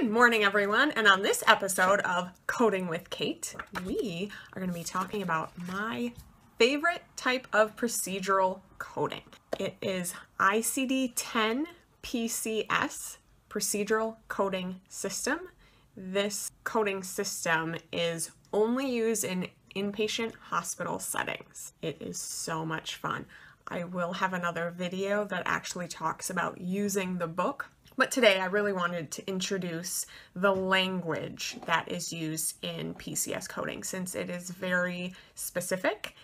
Good morning, everyone, and on this episode of Coding with Kate, we are going to be talking about my favorite type of procedural coding. It is ICD-10-PCS, Procedural Coding System. This coding system is only used in inpatient hospital settings. It is so much fun. I will have another video that actually talks about using the book. But today I really wanted to introduce the language that is used in PCS coding, since it is very specific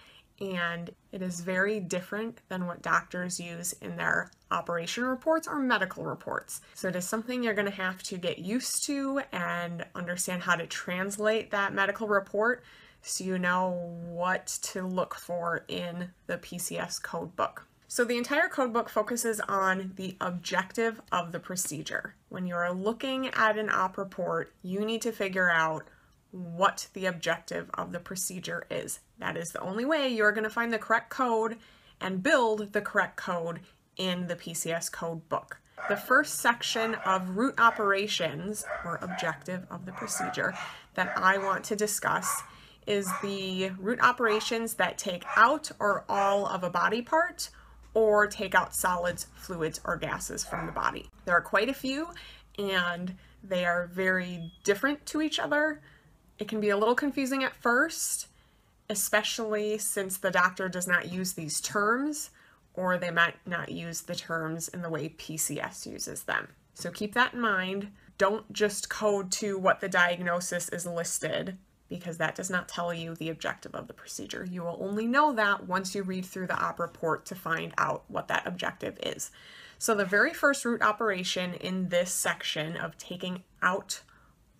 and it is very different than what doctors use in their operation reports or medical reports. So it is something you're going to have to get used to and understand how to translate that medical report so you know what to look for in the PCS code book. So the entire codebook focuses on the objective of the procedure. When you're looking at an op report, you need to figure out what the objective of the procedure is. That is the only way you're going to find the correct code and build the correct code in the PCS code book. The first section of root operations, or objective of the procedure, that I want to discuss is the root operations that take out or all of a body part, or take out solids, fluids, or gases from the body. There are quite a few, and they are very different to each other. It can be a little confusing at first, especially since the doctor does not use these terms, or they might not use the terms in the way PCS uses them. So keep that in mind. Don't just code to what the diagnosis is listed, because that does not tell you the objective of the procedure. You will only know that once you read through the op report to find out what that objective is. So the very first root operation in this section of taking out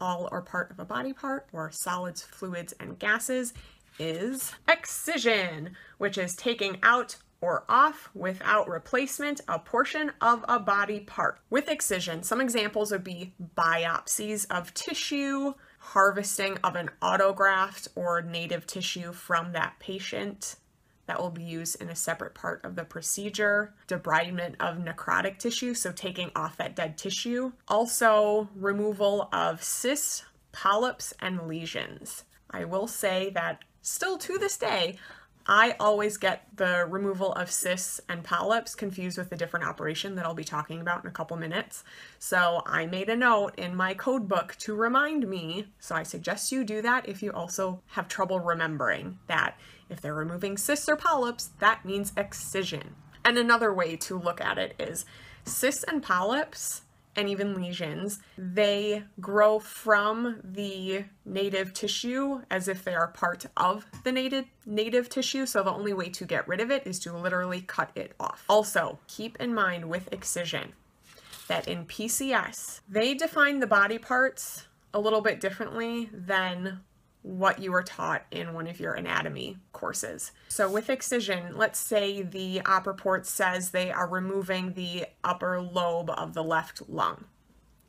all or part of a body part, or solids, fluids, and gases, is excision, which is taking out or off without replacement a portion of a body part. With excision, some examples would be biopsies of tissue, harvesting of an autograft or native tissue from that patient that will be used in a separate part of the procedure, debridement of necrotic tissue, so taking off that dead tissue, also removal of cysts, polyps, and lesions. I will say that still to this day, I always get the removal of cysts and polyps confused with a different operation that I'll be talking about in a couple minutes. So I made a note in my code book to remind me, so I suggest you do that if you also have trouble remembering that if they're removing cysts or polyps, that means excision. And another way to look at it is cysts and polyps, and even lesions, they grow from the native tissue as if they are part of the native tissue, so the only way to get rid of it is to literally cut it off. Also, keep in mind with excision that in PCS, they define the body parts a little bit differently than what you were taught in one of your anatomy courses. So with excision, let's say the op report says they are removing the upper lobe of the left lung.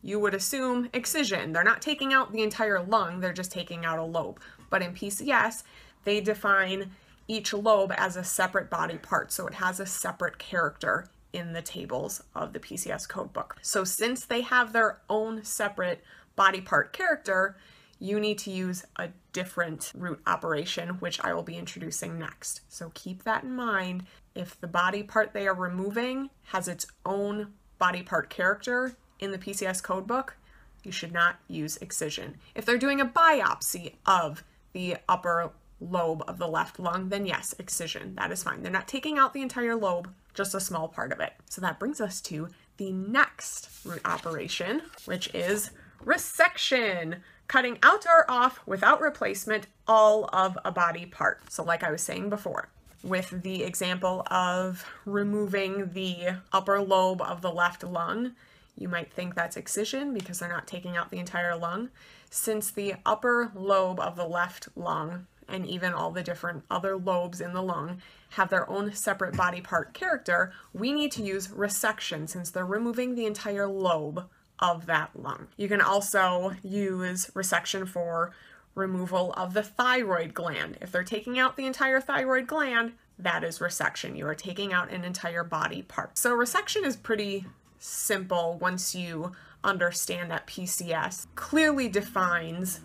You would assume excision. They're not taking out the entire lung, they're just taking out a lobe. But in PCS, they define each lobe as a separate body part, so it has a separate character in the tables of the PCS code book. So since they have their own separate body part character, you need to use a different root operation, which I will be introducing next. So keep that in mind. If the body part they are removing has its own body part character in the PCS code book, you should not use excision. If they're doing a biopsy of the upper lobe of the left lung, then yes, excision, that is fine. They're not taking out the entire lobe, just a small part of it. So that brings us to the next root operation, which is resection. Cutting out or off without replacement all of a body part. So like I was saying before, with the example of removing the upper lobe of the left lung, you might think that's excision because they're not taking out the entire lung. Since the upper lobe of the left lung, and even all the different other lobes in the lung, have their own separate body part character, we need to use resection since they're removing the entire lobe of that lung. You can also use resection for removal of the thyroid gland. If they're taking out the entire thyroid gland, that is resection. You are taking out an entire body part. So resection is pretty simple once you understand that PCS clearly defines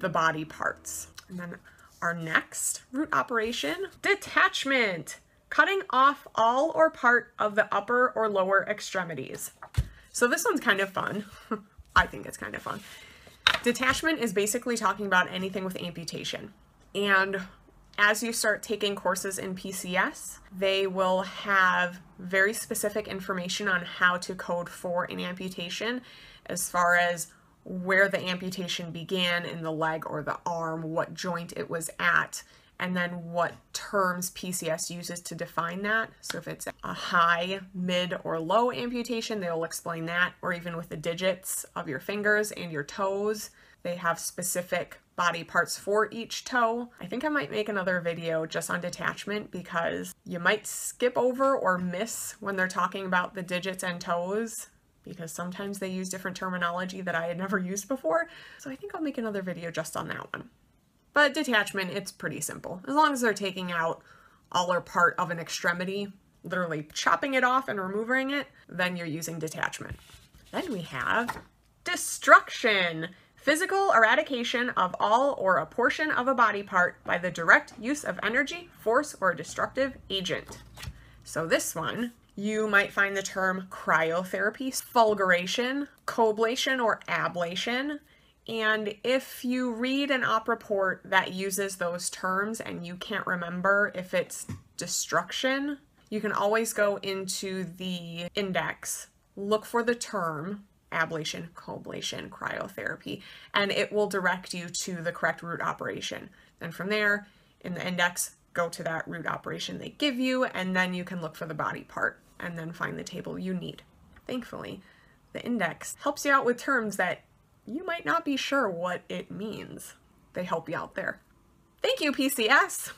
the body parts. And then our next root operation, detachment, cutting off all or part of the upper or lower extremities. So this one's kind of fun. I think it's kind of fun. Detachment is basically talking about anything with amputation. And as you start taking courses in PCS, they will have very specific information on how to code for an amputation as far as where the amputation began in the leg or the arm, what joint it was at, and then what terms PCS uses to define that. So if it's a high, mid, or low amputation, they'll explain that, or even with the digits of your fingers and your toes. They have specific body parts for each toe. I think I might make another video just on detachment because you might skip over or miss when they're talking about the digits and toes because sometimes they use different terminology that I had never used before. So I think I'll make another video just on that one. But detachment, it's pretty simple. As long as they're taking out all or part of an extremity, literally chopping it off and removing it, then you're using detachment. Then we have destruction. Physical eradication of all or a portion of a body part by the direct use of energy, force, or a destructive agent. So this one, you might find the term cryotherapy, fulguration, coblation, or ablation. And if you read an op report that uses those terms and you can't remember if it's destruction, you can always go into the index, look for the term, ablation, coblation, cryotherapy, and it will direct you to the correct root operation. Then from there, in the index, go to that root operation they give you, and then you can look for the body part and then find the table you need. Thankfully, the index helps you out with terms that you might not be sure what it means. They help you out there. Thank you, PCS!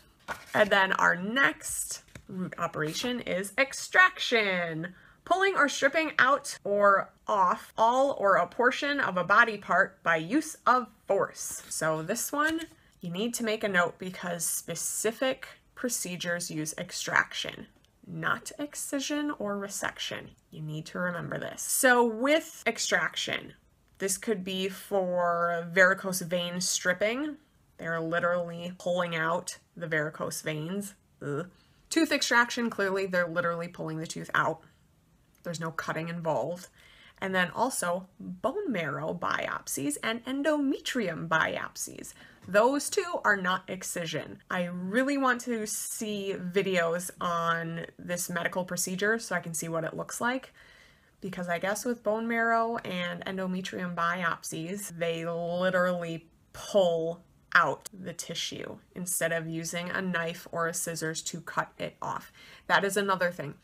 And then our next root operation is extraction. Pulling or stripping out or off all or a portion of a body part by use of force. So this one, you need to make a note because specific procedures use extraction, not excision or resection. You need to remember this. So with extraction, this could be for varicose vein stripping. They're literally pulling out the varicose veins. Ugh. Tooth extraction, clearly they're literally pulling the tooth out. There's no cutting involved. And then also bone marrow biopsies and endometrium biopsies. Those two are not excision. I really want to see videos on this medical procedure so I can see what it looks like, because I guess with bone marrow and endometrium biopsies, they literally pull out the tissue instead of using a knife or a scissors to cut it off. That is another thing.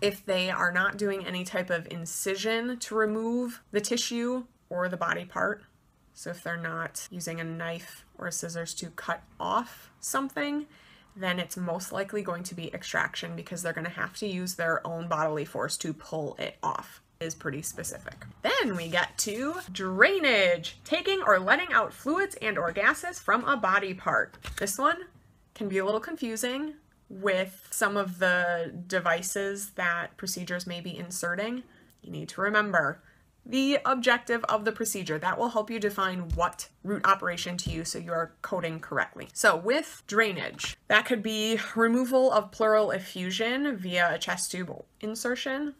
If they are not doing any type of incision to remove the tissue or the body part, so if they're not using a knife or scissors to cut off something, then it's most likely going to be extraction because they're going to have to use their own bodily force to pull it off. It is pretty specific. Then we get to drainage, taking or letting out fluids and or gases from a body part. This one can be a little confusing with some of the devices that procedures may be inserting. You need to remember the objective of the procedure. That will help you define what root operation to use so you are coding correctly. So with drainage, that could be removal of pleural effusion via a chest tube insertion.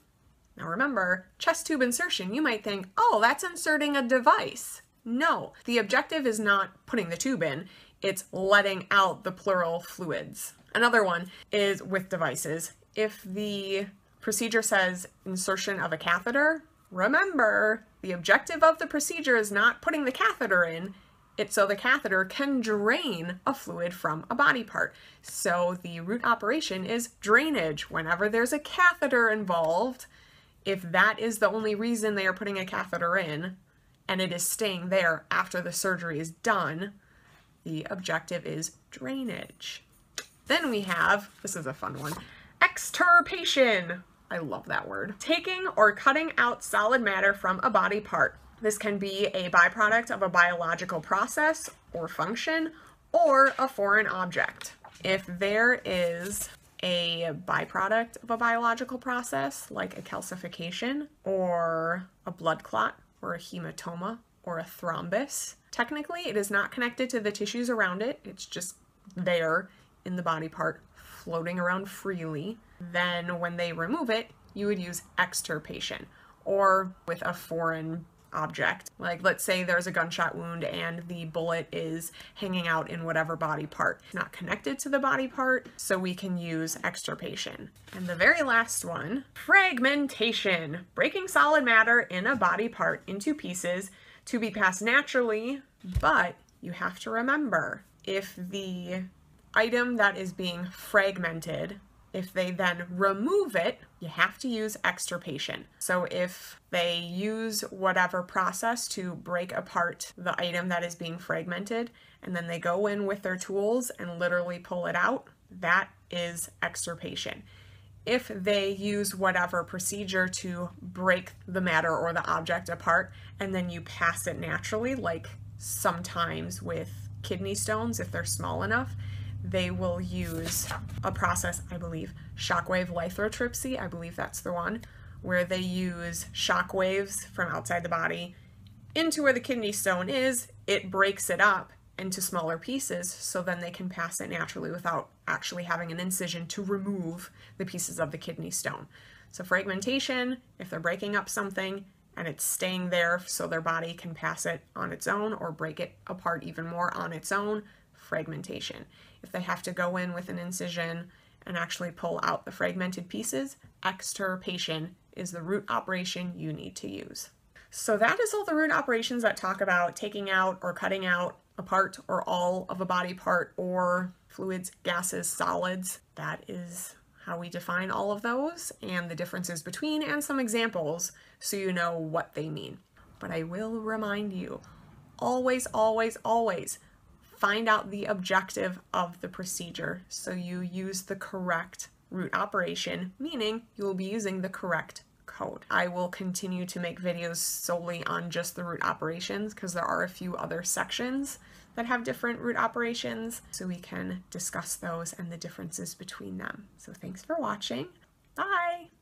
Now remember, chest tube insertion, you might think, oh, that's inserting a device. No, the objective is not putting the tube in, it's letting out the pleural fluids. Another one is with devices. If the procedure says insertion of a catheter, remember the objective of the procedure is not putting the catheter in, it's so the catheter can drain a fluid from a body part. So the root operation is drainage. Whenever there's a catheter involved, if that is the only reason they are putting a catheter in and it is staying there after the surgery is done, the objective is drainage. Then we have, this is a fun one, extirpation. I love that word. Taking or cutting out solid matter from a body part. This can be a byproduct of a biological process or function or a foreign object. If there is a byproduct of a biological process, like a calcification or a blood clot or a hematoma or a thrombus. Technically, it is not connected to the tissues around it. It's just there in the body part, floating around freely. Then when they remove it, you would use extirpation, or with a foreign object. Like, let's say there's a gunshot wound and the bullet is hanging out in whatever body part. It's not connected to the body part, so we can use extirpation. And the very last one, fragmentation. Breaking solid matter in a body part into pieces to be passed naturally, but you have to remember, if the item that is being fragmented, if they then remove it, you have to use extirpation. So if they use whatever process to break apart the item that is being fragmented, and then they go in with their tools and literally pull it out, that is extirpation. If they use whatever procedure to break the matter or the object apart, and then you pass it naturally, like sometimes with kidney stones, if they're small enough, they will use a process, I believe, shockwave lithotripsy, I believe that's the one, where they use shockwaves from outside the body into where the kidney stone is. It breaks it up into smaller pieces, so then they can pass it naturally without actually having an incision to remove the pieces of the kidney stone. So fragmentation, if they're breaking up something and it's staying there so their body can pass it on its own or break it apart even more on its own, fragmentation. If they have to go in with an incision and actually pull out the fragmented pieces, extirpation is the root operation you need to use. So that is all the root operations that talk about taking out or cutting out a part or all of a body part or fluids, gases, solids. That is how we define all of those and the differences between and some examples so you know what they mean. But I will remind you, always, always, always find out the objective of the procedure so you use the correct root operation, meaning you will be using the correct code. I will continue to make videos solely on just the root operations because there are a few other sections that have different root operations, so we can discuss those and the differences between them. So thanks for watching. Bye!